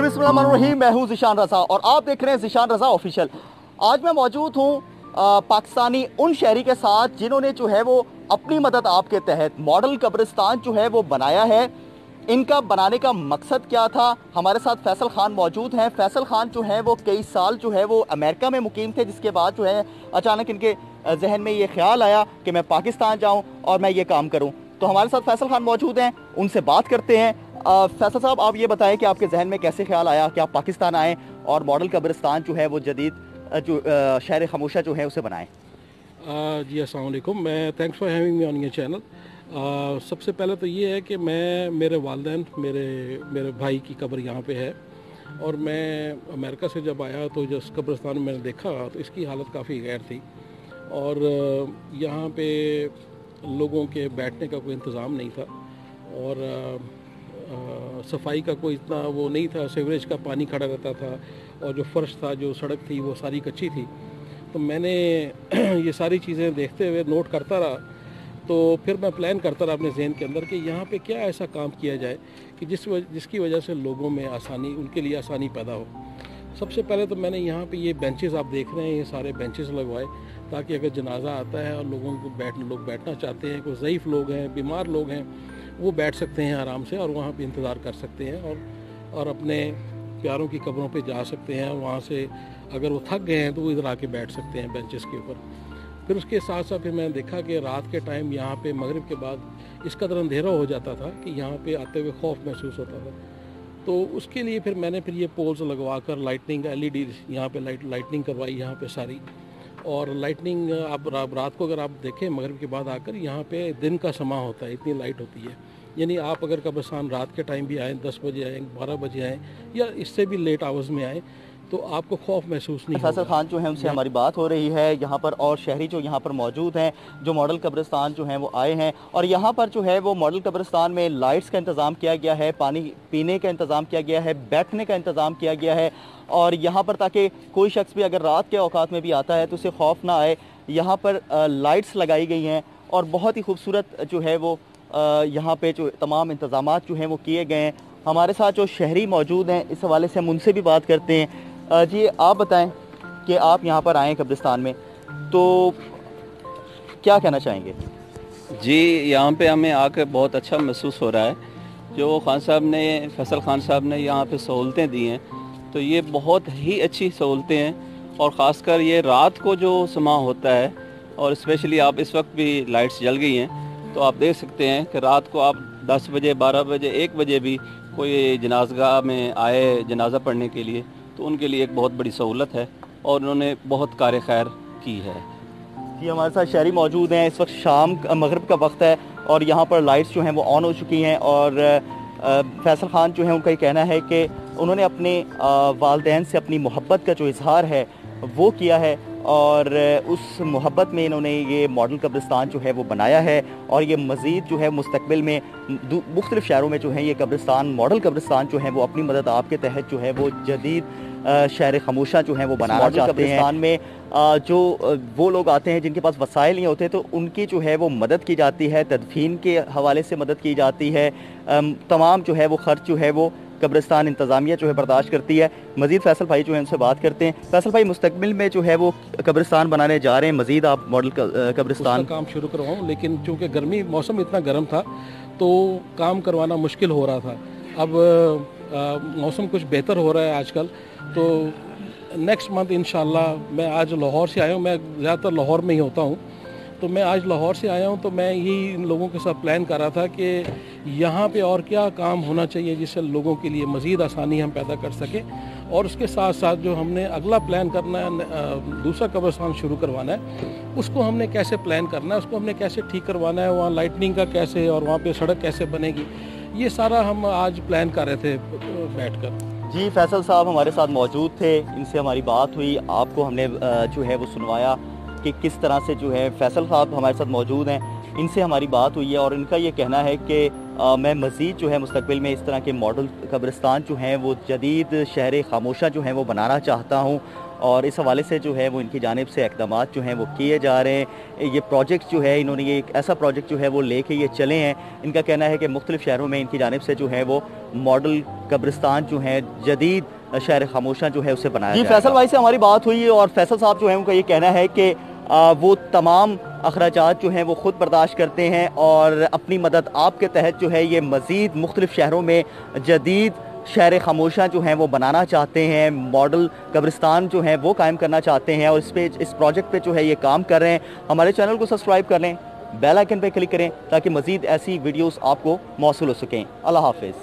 जी बिस्मिल्लाह, मैं हूं जिशान रजा और आप देख रहे हैं जिशान रजा ऑफिशियल। आज मैं मौजूद हूं पाकिस्तानी उन शहरी के साथ जिन्होंने जो है वो अपनी मदद आपके तहत मॉडल कब्रिस्तान जो है वो बनाया है। इनका बनाने का मकसद क्या था? हमारे साथ फैसल खान मौजूद हैं। फैसल खान जो है वो कई साल जो है वो अमेरिका में मुकीम थे, जिसके बाद जो है अचानक इनके जहन में ये ख्याल आया कि मैं पाकिस्तान जाऊँ और मैं ये काम करूँ। तो हमारे साथ फैसल खान मौजूद हैं, उनसे बात करते हैं। फैसल साहब, आप ये बताएं कि आपके जहन में कैसे ख्याल आया कि आप पाकिस्तान आएँ और मॉडल कब्रिस्तान जो है वो जदीद जो शहर खामोशा जो है उसे बनाएँ। जी अस्सलाम वालेकुम, मैं thanks for having me on your channel. सबसे पहले तो ये है कि मैं मेरे वालिदैन मेरे भाई की कब्र यहाँ पे है और मैं अमेरिका से जब आया तो जिस कब्रिस्तान मैंने देखा तो इसकी हालत काफ़ी गैर थी और यहाँ पर लोगों के बैठने का कोई इंतज़ाम नहीं था और सफाई का कोई इतना वो नहीं था। सीवरेज का पानी खड़ा रहता था और जो फर्श था, जो सड़क थी, वो सारी कच्ची थी। तो मैंने ये सारी चीज़ें देखते हुए नोट करता रहा। तो फिर मैं प्लान करता रहा अपने जहन के अंदर कि यहाँ पे क्या ऐसा काम किया जाए कि जिसकी वजह से लोगों में आसानी, उनके लिए आसानी पैदा हो। सबसे पहले तो मैंने यहाँ पे ये बेंचेस आप देख रहे हैं, ये सारे बेंचेस लगवाए ताकि अगर जनाजा आता है और लोग बैठना चाहते हैं, कोई ज़ईफ़ लोग हैं, बीमार लोग हैं, वो बैठ सकते हैं आराम से और वहाँ पे इंतज़ार कर सकते हैं और अपने प्यारों की कब्रों पे जा सकते हैं और वहाँ से अगर वो थक गए हैं तो वो इधर आके बैठ सकते हैं बेंचेस के ऊपर। फिर उसके साथ साथ फिर मैंने देखा कि रात के टाइम यहाँ पे मगरिब के बाद इस कदर अंधेरा हो जाता था कि यहाँ पे आते हुए खौफ महसूस होता था। तो उसके लिए फिर मैंने ये पोल्स लगवा कर लाइटनिंग LED यहाँ पर लाइटनिंग करवाई यहाँ पर सारी। और लाइटनिंग आप रात को अगर आप देखें मगरिब के बाद आकर यहाँ पे दिन का समा होता है, इतनी लाइट होती है। यानी आप अगर कब्रिस्तान रात के टाइम भी आएँ, 10 बजे आएँ, 12 बजे आएँ या इससे भी लेट आवर्स में आएँ तो आपको खौफ महसूस नहीं होगा। फैसल खान जो है उनसे हमारी बात हो रही है यहाँ पर, और शहरी जो यहाँ पर मौजूद हैं जो मॉडल कब्रिस्तान जो हैं वो आए हैं और यहाँ पर जो है वो मॉडल कब्रिस्तान में लाइट्स का इंतज़ाम किया गया है, पानी पीने का इंतज़ाम किया गया है, बैठने का इंतज़ाम किया गया है और यहाँ पर ताकि कोई शख्स भी अगर रात के औकात में भी आता है तो उसे खौफ ना आए। यहाँ पर लाइट्स लगाई गई हैं और बहुत ही खूबसूरत जो है वो यहाँ पे जो तमाम इंतज़ामात जो हैं वो किए गए हैं। हमारे साथ जो शहरी मौजूद हैं इस हवाले से हम उनसे भी बात करते हैं। जी आप बताएं कि आप यहाँ पर आएँ कब्रिस्तान में तो क्या कहना चाहेंगे? जी यहाँ पे हमें आकर बहुत अच्छा महसूस हो रहा है। जो फैसल खान साहब ने यहाँ पर सहूलतें दी हैं तो ये बहुत ही अच्छी सहूलतें हैं और ख़ासकर ये रात को जो समा होता है और स्पेशली आप इस वक्त भी लाइट्स जल गई हैं तो आप देख सकते हैं कि रात को आप 10 बजे 12 बजे 1 बजे भी कोई जनाजगाह में आए जनाजा पढ़ने के लिए तो उनके लिए एक बहुत बड़ी सहूलत है और उन्होंने बहुत कार्य खैर की है। जी हमारे साथ शहरी मौजूद हैं। इस वक्त मगरिब का वक्त है और यहाँ पर लाइट्स जो हैं वो ऑन हो चुकी हैं और फैसल खान जो हैं उनका ये कहना है कि उन्होंने अपने वालिदैन से अपनी मोहब्बत का जो इजहार है वो किया है और उस मोहब्बत में इन्होंने ये मॉडल कब्रिस्तान जो है वो बनाया है और ये मज़ीद जो है मुस्तकबिल में मुख्तलिफ़ शहरों में जो है ये कब्रिस्तान मॉडल कब्रिस्तान जो है वो अपनी मदद आपके तहत जो है वो जदीद शहर खामोशा जो है वो बनाना चाहते हैं। कब्रिस्तान में जो वो लोग आते हैं जिनके पास वसाइल नहीं होते तो उनकी जो है वो मदद की जाती है, तदफीन के हवाले से मदद की जाती है, तमाम जो है वो खर्च जो है वो कब्रिस्तान इंतज़ामिया जो है बर्दाश्त करती है। मज़ीद फैसल भाई जो है उनसे बात करते हैं। फैसल भाई, मुस्तकबिल में जो है वो कब्रिस्तान बनाने जा रहे हैं, मज़ीद आप मॉडल कब्रिस्तान काम शुरू करवाऊँ, लेकिन चूँकि गर्मी मौसम इतना गर्म था तो काम करवाना मुश्किल हो रहा था। अब मौसम कुछ बेहतर हो रहा है आजकल तो नेक्स्ट मंथ इंशाल्लाह। मैं आज लाहौर से आया हूँ, मैं ज़्यादातर लाहौर में ही होता हूँ तो मैं आज लाहौर से आया हूँ तो मैं यही इन लोगों के साथ प्लान कर रहा था कि यहाँ पे और क्या काम होना चाहिए जिससे लोगों के लिए मज़ीद आसानी हम पैदा कर सकें। और उसके साथ साथ जो हमने अगला प्लान करना है, दूसरा कब्रिस्तान शुरू करवाना है, उसको हमने कैसे प्लान करना है, उसको हमने कैसे ठीक करवाना है, वहाँ लाइटनिंग का कैसे और वहाँ पर सड़क कैसे बनेगी, ये सारा हम आज प्लान कर रहे थे बैठ कर। जी फैसल साहब हमारे साथ मौजूद थे, इनसे हमारी बात हुई, आपको हमने जो है वो सुनवाया कि किस तरह से जो है फैसल साहब हमारे साथ मौजूद हैं, इनसे हमारी बात हुई है और इनका ये कहना है कि मैं मज़ीद जो है मुस्तकबिल में इस तरह के मॉडल कब्रिस्तान जो हैं वो जदीद शहर खामोशा जो हैं वो बनाना चाहता हूँ और इस हवाले से जो है वो इनकी जानिब से इक़दाम जो हैं वो किए जा रहे हैं। ये प्रोजेक्ट जो है इन्होंने ये एक ऐसा प्रोजेक्ट जो है वो लेके ये चले हैं। इनका कहना है कि मुख्तलिफ़ शहरों में इनकी जानिब से जो है वो मॉडल कब्रिस्तान जो है जदीद शहर खामोशा जो है उसे बनाया जाएगा। फैसल भाई से हमारी बात हुई और फैसल साहब जो है उनका ये कहना है कि वो तमाम अखराजात जो हैं वो ख़ुद बर्दाश्त करते हैं और अपनी मदद आपके तहत जो है ये मज़ीद मुख्तलिफ़ शहरों में जदीद शहर खामोशा जो हैं वो बनाना चाहते हैं, मॉडल कब्रिस्तान जो है वो कायम करना चाहते हैं और इस पे इस प्रोजेक्ट पे जो है ये काम कर रहे हैं। हमारे चैनल को सब्सक्राइब कर लें, बेल आइकन पे क्लिक करें ताकि मज़ीद ऐसी वीडियोस आपको मौसूल हो सकें। अल्लाह हाफ़िज़।